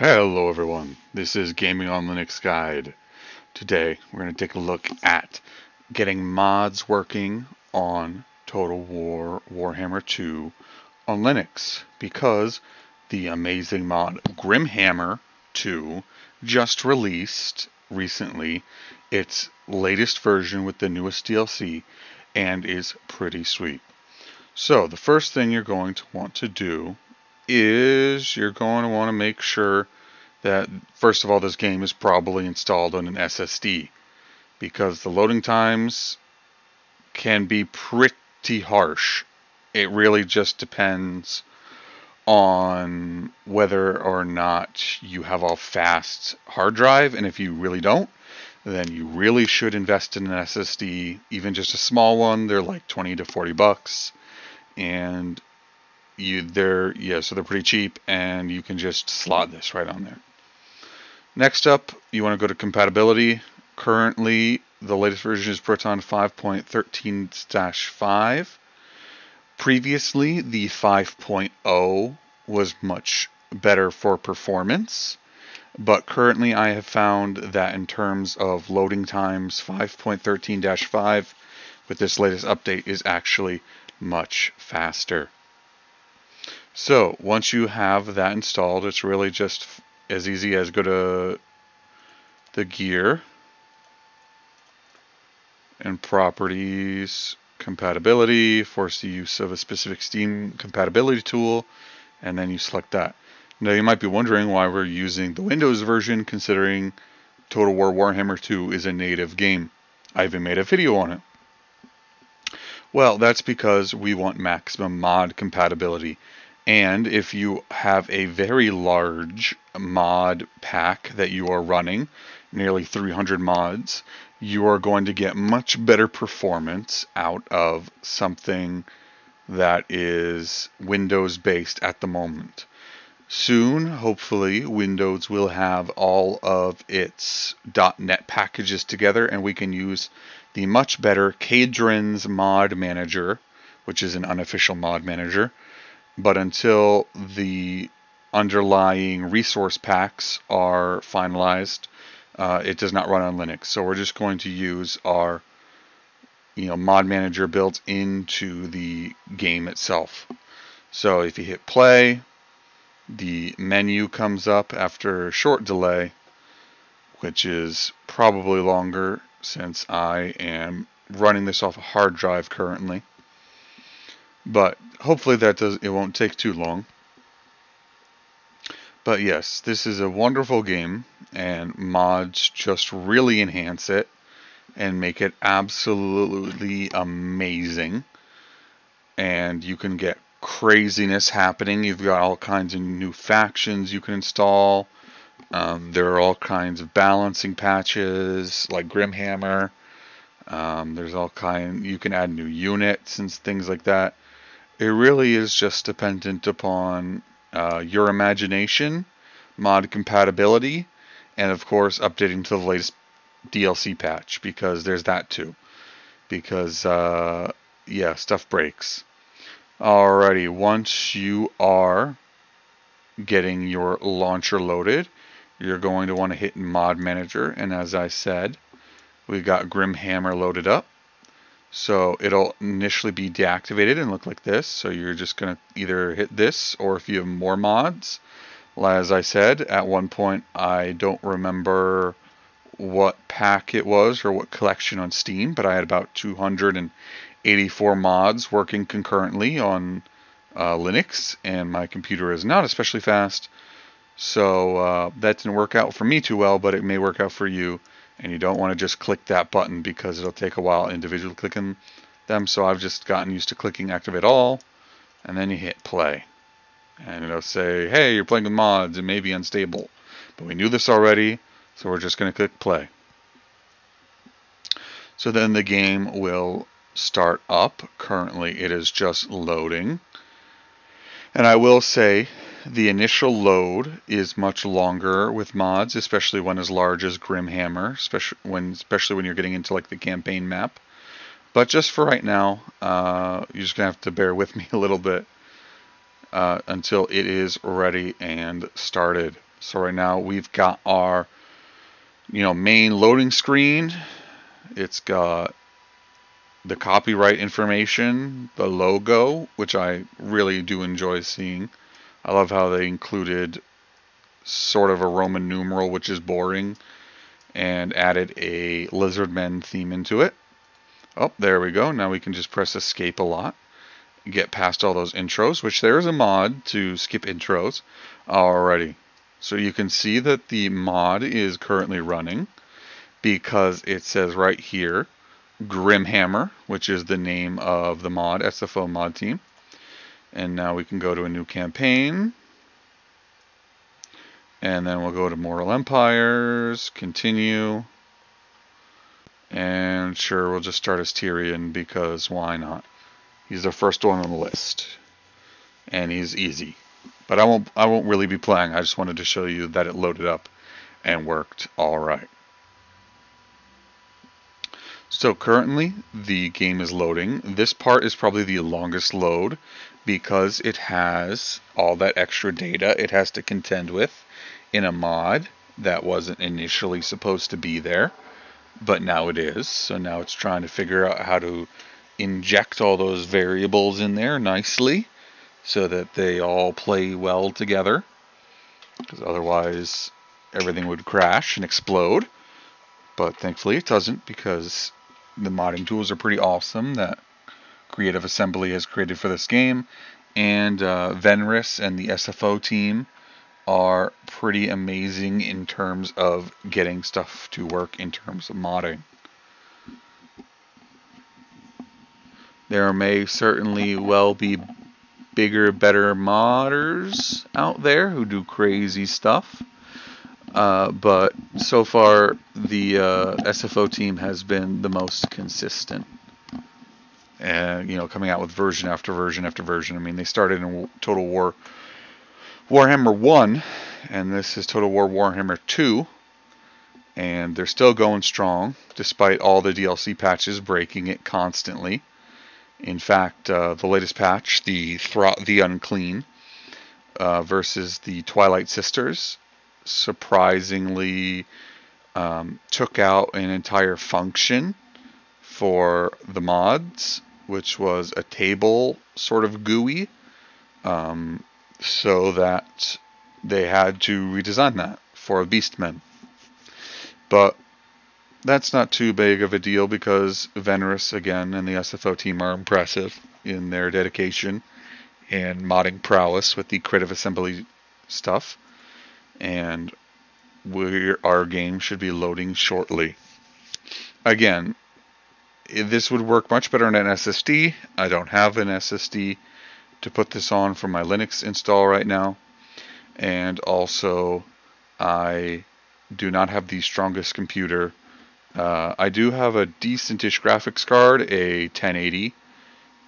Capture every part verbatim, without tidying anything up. Hello everyone, this is Gaming on Linux Guide. Today we're going to take a look at getting mods working on Total War Warhammer two on Linux, because the amazing mod Grimhammer two just released recently its latest version with the newest D L C and is pretty sweet. So the first thing you're going to want to do is you're going to want to make sure that, first of all, this game is probably installed on an S S D, because the loading times can be pretty harsh. It really just depends on whether or not you have a fast hard drive, and if you really don't, then you really should invest in an S S D, even just a small one. They're like twenty to forty bucks, and You, they're, yeah, so they're pretty cheap, and you can just slot this right on there. Next up, you want to go to compatibility. Currently, the latest version is Proton five point thirteen dash five. Previously, the five point oh was much better for performance, but currently I have found that in terms of loading times, five point thirteen dash five with this latest update is actually much faster. So once you have that installed, it's really just as easy as go to the gear and properties, compatibility, force the use of a specific Steam compatibility tool, and then you select that. Now you might be wondering why we're using the Windows version, considering Total War Warhammer two is a native game. I even made a video on it. Well, that's because we want maximum mod compatibility. And if you have a very large mod pack that you are running, nearly three hundred mods, you are going to get much better performance out of something that is Windows-based at the moment. Soon, hopefully, Windows will have all of its dot net packages together, and we can use the much better Kaedrin's Mod Manager, which is an unofficial mod manager. But until the underlying resource packs are finalized, uh, it does not run on Linux. So we're just going to use our, you know, mod manager built into the game itself. So if you hit play, the menu comes up after a short delay, which is probably longer since I am running this off a hard drive currently. But hopefully that does, it won't take too long. But yes, this is a wonderful game, and mods just really enhance it and make it absolutely amazing. And you can get craziness happening. You've got all kinds of new factions you can install. Um, there are all kinds of balancing patches like Grimhammer. Um, there's all kind, you can add new units and things like that. It really is just dependent upon uh, your imagination, mod compatibility, and of course updating to the latest D L C patch, because there's that too. Because, uh, yeah, stuff breaks. Alrighty, once you are getting your launcher loaded, you're going to want to hit Mod Manager, and as I said, we've got Grimhammer loaded up. So it'll initially be deactivated and look like this. So you're just going to either hit this, or if you have more mods, as I said, at one point, I don't remember what pack it was or what collection on Steam, but I had about two hundred eighty-four mods working concurrently on uh, Linux, and my computer is not especially fast. So uh, that didn't work out for me too well, but it may work out for you. And you don't want to just click that button, because it'll take a while individually clicking them. So I've just gotten used to clicking activate all, and then you hit play. And it'll say, hey, you're playing with mods, it may be unstable. But we knew this already, so we're just going to click play. So then the game will start up. Currently it is just loading. And I will say, the initial load is much longer with mods, especially when as large as Grimhammer, especially when, especially when you're getting into like the campaign map. But just for right now, uh, you're just going to have to bear with me a little bit uh, until it is ready and started. So right now we've got our, you know, main loading screen. It's got the copyright information, the logo, which I really do enjoy seeing. I love how they included sort of a Roman numeral, which is boring, and added a Lizardmen theme into it. Oh, there we go. Now we can just press escape a lot, get past all those intros, which there is a mod to skip intros. Alrighty. So you can see that the mod is currently running because it says right here, Grimhammer, which is the name of the mod, S F O mod team. And now we can go to a new campaign. And then we'll go to Mortal Empires, continue. And sure, we'll just start as Tyrion because why not? He's the first one on the list. And he's easy. But I won't, I won't really be playing. I just wanted to show you that it loaded up and worked all right. So currently the game is loading. This part is probably the longest load because it has all that extra data it has to contend with in a mod that wasn't initially supposed to be there, but now it is. So now it's trying to figure out how to inject all those variables in there nicely so that they all play well together, because otherwise everything would crash and explode. But thankfully it doesn't, because the modding tools are pretty awesome that Creative Assembly has created for this game, and uh, Venris and the S F O team are pretty amazing in terms of getting stuff to work in terms of modding. There may certainly well be bigger, better modders out there who do crazy stuff, uh, but so far the uh, S F O team has been the most consistent. And, you know, coming out with version after version after version. I mean, they started in Total War Warhammer one, and this is Total War Warhammer two, and they're still going strong, despite all the D L C patches breaking it constantly. In fact, uh, the latest patch, the, Thro- the Unclean, uh, versus the Twilight Sisters, surprisingly um, took out an entire function for the mods, which was a table sort of G U I, um, so that they had to redesign that for Beastmen. But that's not too big of a deal, because Venris, again, and the S F O team are impressive in their dedication and modding prowess with the Creative Assembly stuff, and we're, our game should be loading shortly. Again, this would work much better on an S S D. I don't have an S S D to put this on for my Linux install right now. And also, I do not have the strongest computer. Uh, I do have a decentish graphics card, a ten eighty,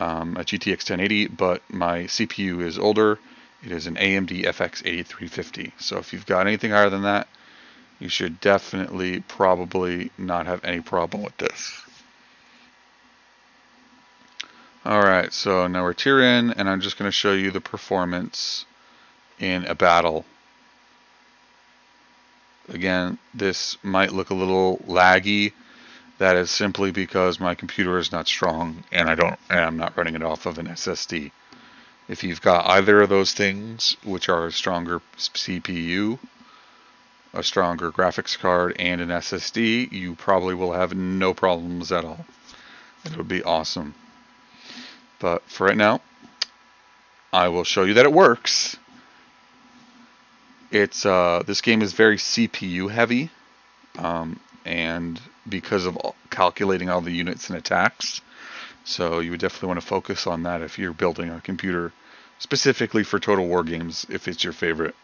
um, a G T X ten eighty, but my C P U is older. It is an A M D F X eighty-three fifty. So if you've got anything higher than that, you should definitely probably not have any problem with this. Alright, so now we're Tyrion, and I'm just going to show you the performance in a battle. Again, this might look a little laggy. That is simply because my computer is not strong, and I don't, and I'm not running it off of an S S D. If you've got either of those things, which are a stronger C P U, a stronger graphics card, and an S S D, you probably will have no problems at all. It would be awesome. But for right now, I will show you that it works. It's uh, this game is very C P U heavy, um, and because of all, calculating all the units and attacks. So you would definitely want to focus on that if you're building a computer specifically for Total War games, if it's your favorite.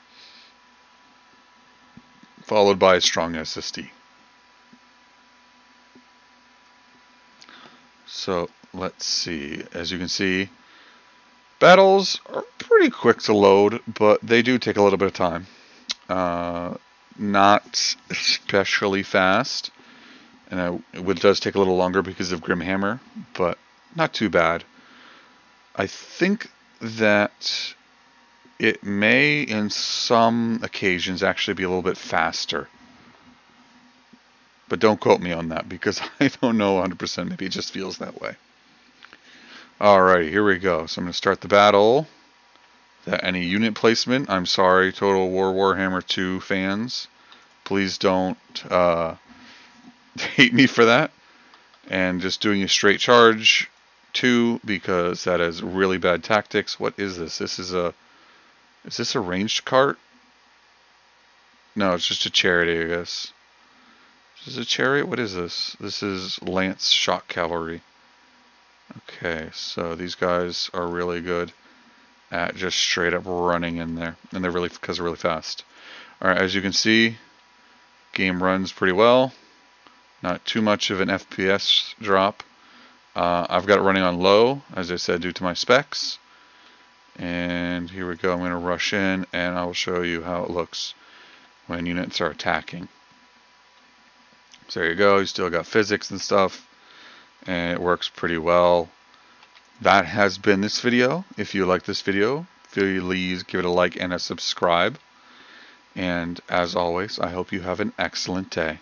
Followed by a strong S S D. So let's see, as you can see, battles are pretty quick to load, but they do take a little bit of time. Uh, not especially fast, and it does take a little longer because of Grimhammer, but not too bad. I think that it may, in some occasions, actually be a little bit faster. But don't quote me on that, because I don't know one hundred percent. Maybe it just feels that way. Alrighty, here we go. So I'm going to start the battle. That any unit placement. I'm sorry, Total War Warhammer two fans. Please don't uh, hate me for that. And just doing a straight charge two, because that is really bad tactics. What is this? This is a... Is this a ranged cart? No, it's just a charity, I guess. This is a chariot? What is this? This is Lance Shock Cavalry. Okay, so these guys are really good at just straight up running in there. And they're really, because they're really fast. Alright, as you can see, game runs pretty well. Not too much of an F P S drop. Uh, I've got it running on low, as I said, due to my specs. And here we go. I'm going to rush in and I'll show you how it looks when units are attacking. So there you go. You still got physics and stuff, and it works pretty well. That has been this video. If you like this video, please give it a like and a subscribe. And as always, I hope you have an excellent day.